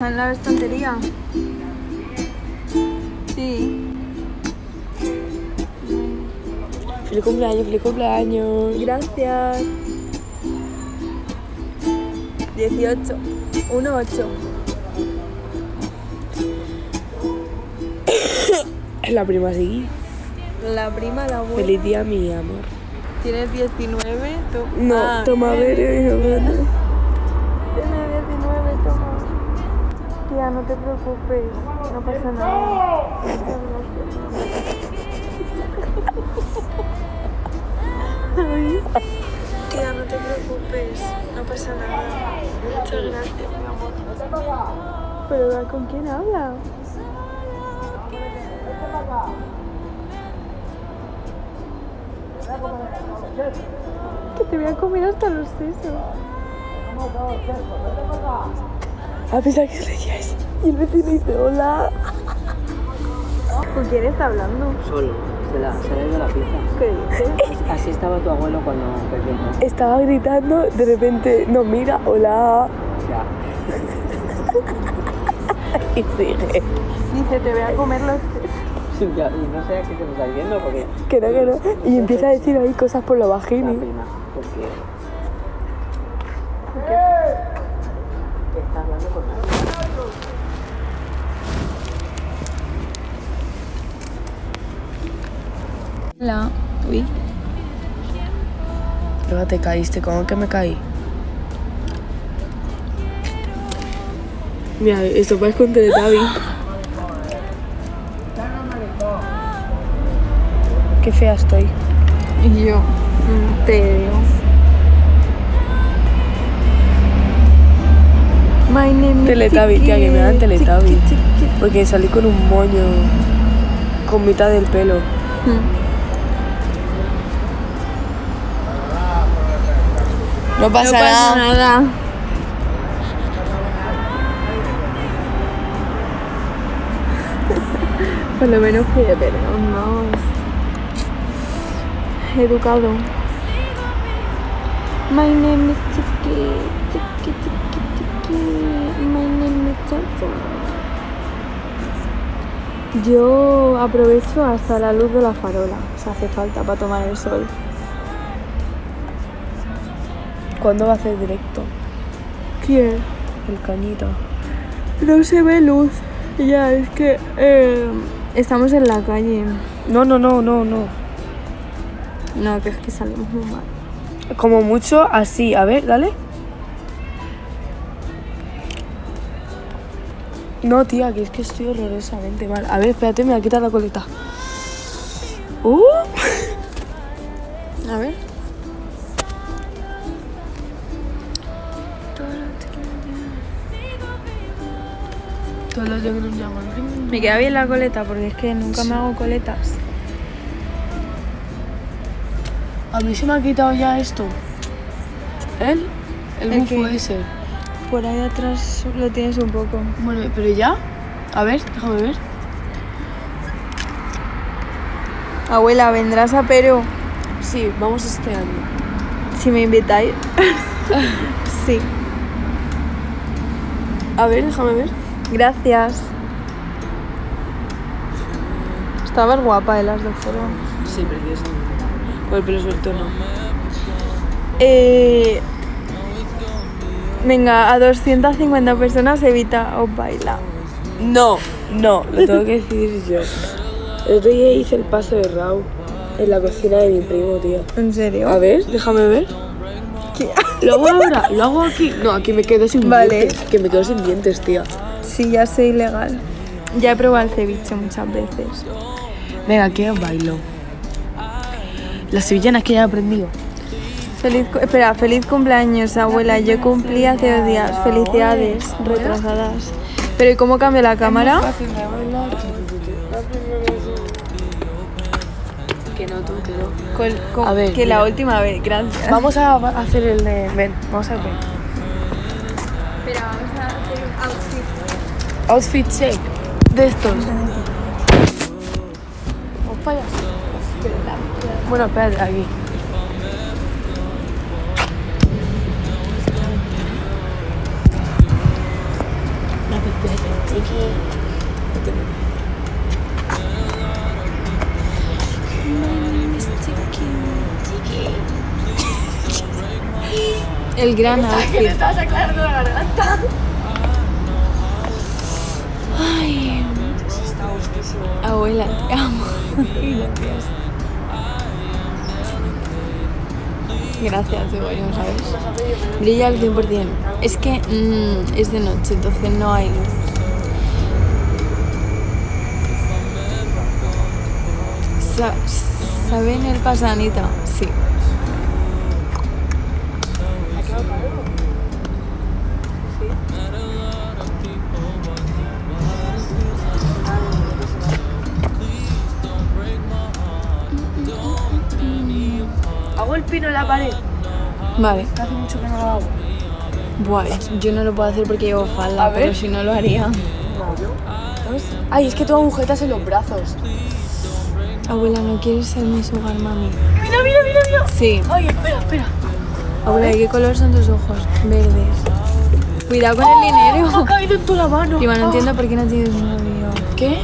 ¿En la estantería? Sí. Feliz cumpleaños, feliz cumpleaños. Gracias. 18. 18. La prima sigue. La prima, la abuela. Feliz día, mi amor. ¿Tienes 19? ¿Tú? No, ah, toma, veré. Tía, no te preocupes, no pasa nada. Tía, no te preocupes, no pasa nada. Muchas gracias, mi amor. Pero ¿con quién habla? Que te voy a comer hasta los sesos. A pesar que leíais y el vecino dice hola. ¿Con quién está hablando? Solo, sale de la pizza. ¿Qué dices? Así estaba tu abuelo cuando pequeño. Estaba gritando, de repente nos mira, hola. Ya. Y sigue. Dice, te voy a comer los... Sí, ya, y no sé a qué te estás viendo porque... Que no, y empieza a decir ahí cosas por lo bajini. La pena, porque... Está hablando con él. Hola. Uy. Eva, te caíste. ¿Cómo que me caí? Mira, esto parece un Teletubby. Qué fea estoy. Y yo te digo. Teletubby, tía, que me dan Teletubby. Porque salí con un moño con mitad del pelo. No pasa nada. Por lo menos pide perdón, no. Educado. My name is Tiki, Tiki, Tiki, Tiki. My name is Chacha. Yo aprovecho hasta la luz de la farola. Se hace falta para tomar el sol. ¿Cuándo va a hacer directo? ¿Quién? El cañito. No se ve luz. Ya, es que estamos en la calle. No. No, que es que salimos muy mal. Como mucho, así. A ver, dale. No, tía, que es que estoy horrorosamente mal. A ver, espérate, me voy a quitar la coleta. A ver. Todos los días que nos llaman. Me queda bien la coleta, porque es que nunca me hago coletas. A mí se me ha quitado ya esto. ¿El? El bufo ese. Por ahí atrás lo tienes un poco. Bueno, pero ya. A ver, déjame ver. Abuela, ¿vendrás a Perú? Sí, vamos este año. Si me invitáis. Sí. A ver, déjame ver. Gracias. Estabas guapa de las dos formas. Sí, preciosa. Por el pelo suelto no. Venga, a 250 personas evita o baila. No, lo tengo que decidir yo. El otro día hice el paso de Raúl en la cocina de mi primo, tío. ¿En serio? A ver, déjame ver. ¿Qué? ¿Lo hago ahora? ¿Lo hago aquí? No, aquí me quedo sin dientes. Que me quedo sin dientes, tía. Sí, ya soy ilegal. Ya he probado el ceviche muchas veces. Venga, ¿qué bailo? Las sevillanas que ya he aprendido. Feliz cumpleaños, abuela. Yo cumplí hace 2 días. Felicidades, retrasadas. Pero ¿y cómo cambia la cámara? Que no, tú, que no. A ver, que la última vez, gracias. Vamos a hacer el de... Ven, vamos a ver. Pero vamos a hacer un outfit. Outfit check. De estos. Opa, ya. Bueno, espérate, aquí. El gran outfit. Que me estás aclarando la garganta. Ay, abuela, te amo. Gracias, digo yo, ¿sabes? Brilla al 100%. Es que es de noche, entonces no hay luz. ¿Saben el pasanita? Sí. Hago el pino en la pared. Vale. Hace mucho que no lo hago. Buah, yo no lo puedo hacer porque llevo falda, pero si no lo haría. No, yo. ¿Sabes? Ay, es que tú agujetas en los brazos. Abuela, ¿no quieres ser mi sugar mami? Mira, mira, mira, mira. Sí. Oye, espera, espera. Abuela, ¿qué color son tus ojos? Verdes. Cuidado con el dinero. Ha caído en toda la mano. Eva, no entiendo por qué no tienes novio. ¿Qué?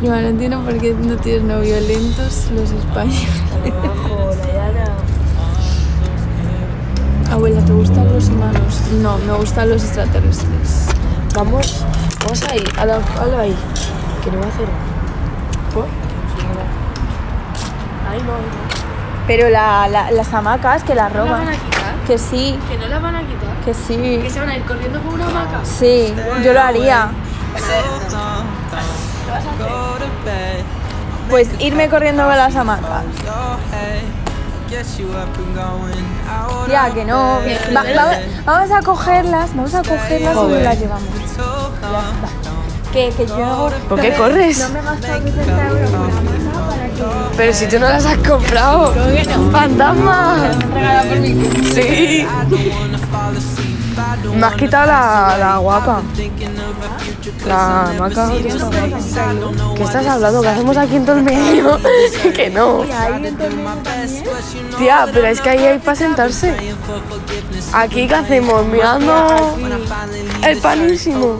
Eva, no entiendo por qué no tienes novio. Lentos los españoles. Abuela, ¿te gustan los humanos? No, me gustan los extraterrestres. Vamos, vamos ahí, hazlo ahí. Que no va a hacer. ¿Por? Ahí no, ahí no. Pero las hamacas que las roban. ¿No las van a quitar? Que sí. ¿Que no las van a quitar? Que sí. ¿Que se van a ir corriendo con una hamaca? Sí, yo lo haría. ¿Lo vas a hacer? Pues irme corriendo con las hamacas. Ya, que no. Vamos a cogerlas y nos las llevamos. Que yo... ¿Por qué corres? No me gasto 60 euros por la masa para que... Pero si tú no las has comprado. ¿Cómo que no? ¡Fantasma! Regalada por mi culo. Sí. Me has quitado la guapa. La hamaca. ¿Qué estás hablando? ¿Qué hacemos aquí en todo el medio? Que no. Tía, pero es que ahí hay para sentarse. ¿Aquí qué hacemos? Mirando el panísimo.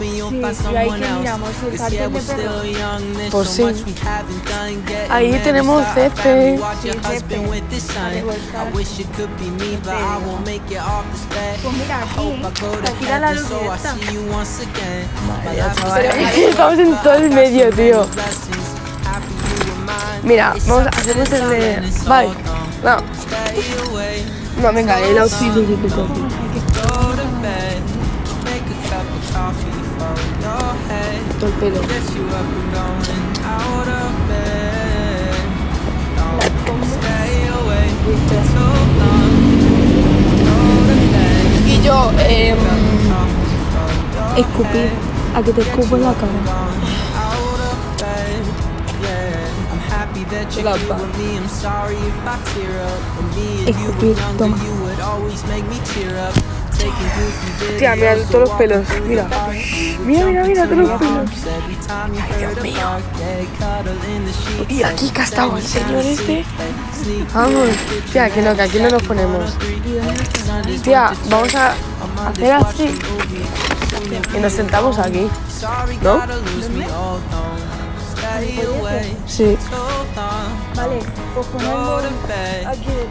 Sí, ahí que miramos el sartén de perros. Pues sí. Ahí tenemos césped. Sí, césped. Pues mira, aquí da la luz directa. Pero estamos en todo el medio, tío. Mira, vamos a hacer este de... Vale, no. No, venga, el outfit de típico. Todo el pelo. Y yo, escupir, a que te escupo en la cara. Escupir, toma. Tía, mira todos los pelos, mira. Mira, mira, mira todos los pelos. Ay, Dios mío. Y aquí que ha estado el señor este. Vamos, tía, que no, que aquí no nos ponemos. Tía, vamos a hacer así. Y nos sentamos aquí, ¿no? Sí. Vale, pues ponemos aquí de...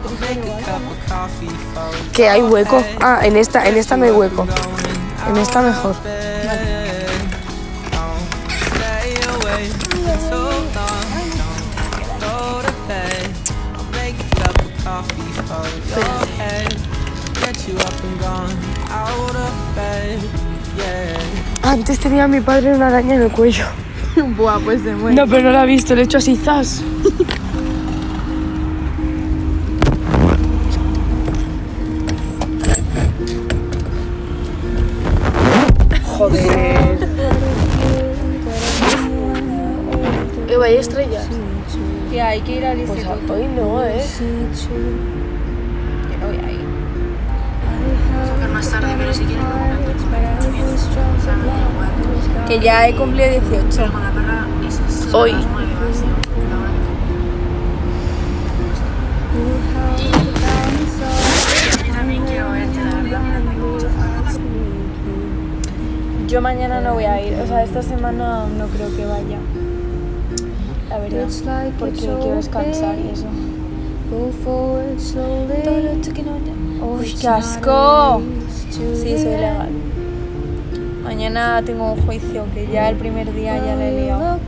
Que hay hueco. Ah, en esta no hay hueco. En esta mejor. Vale. Antes tenía a mi padre una araña en el cuello. Buah, pues se muere. No, pero no la he visto, le he hecho así, zas. Joder. Eva, ¿hay estrellas? Sí. Tía, hay que ir al instituto. Pues hoy no, ¿eh? Yo no voy a ir. Súper más tarde, pero si quieren comprar. Que ya he cumplido 18. Hoy. Yo mañana no voy a ir, o sea, esta semana no creo que vaya, la verdad, porque quiero descansar y eso. ¡Uy, qué asco! Sí, soy legal. Mañana tengo un juicio, que ya el primer día ya le he liado.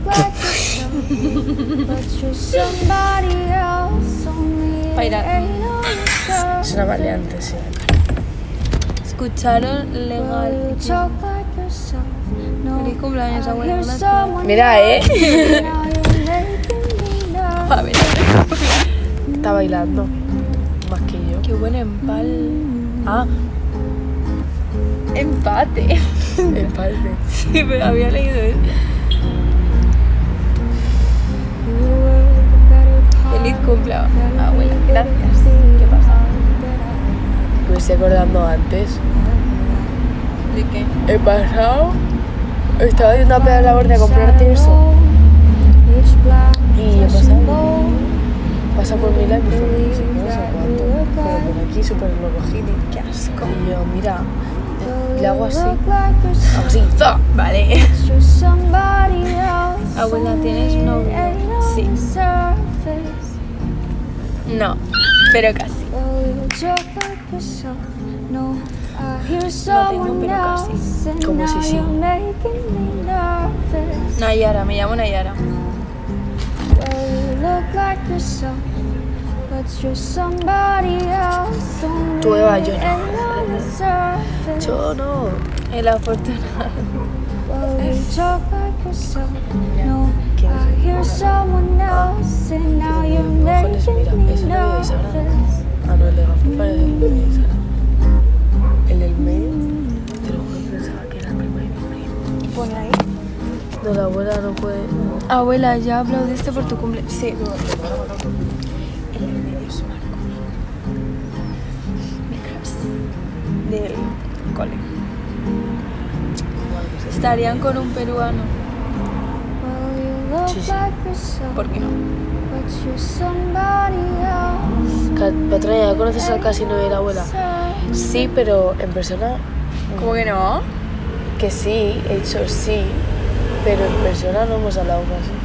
Bailar. Es una variante, sí. Escucharon legal. Feliz cumpleaños, abuela. Mira, A ver. Está bailando más que yo. Qué buen empal. Ah. Empate. Empate. Sí, pero había leído eso. Feliz cumpleaños, abuela. Gracias. ¿Qué pasa? Me estoy acordando antes. ¿De qué? He pasado. Estaba yendo a Pedal la Borda a comprar eso. Y he pasado. Pasa por mi lado y me fue no sé cuánto. Pero por aquí, súper lo cogí. ¡Qué asco! Y yo, mira, le hago así. Así, ¡za! Vale. Abuela, ¿tienes novio? Sí. No, pero casi. No tengo, pero casi. ¿Cómo si sí? Nayara, me llamo Nayara. Tú, Eva, yo no. Yo no. El afortunado. Mira, eso no. Ah, no, el de Rafa, el de Isara. El del medio. Te lo juro, pensaba que era el primo de mi primo. ¿Y pone ahí? No, la abuela no puede. Abuela, ¿ya aplaudiste por tu cumpleaños? Sí. Del cole. ¿Estarían con un peruano? Sí, sí. ¿Por qué no? Patrona, ¿ya conoces al casino de la abuela? Sí, pero en persona. ¿Cómo que no? Que sí, he dicho sí, pero en persona no hemos hablado casi.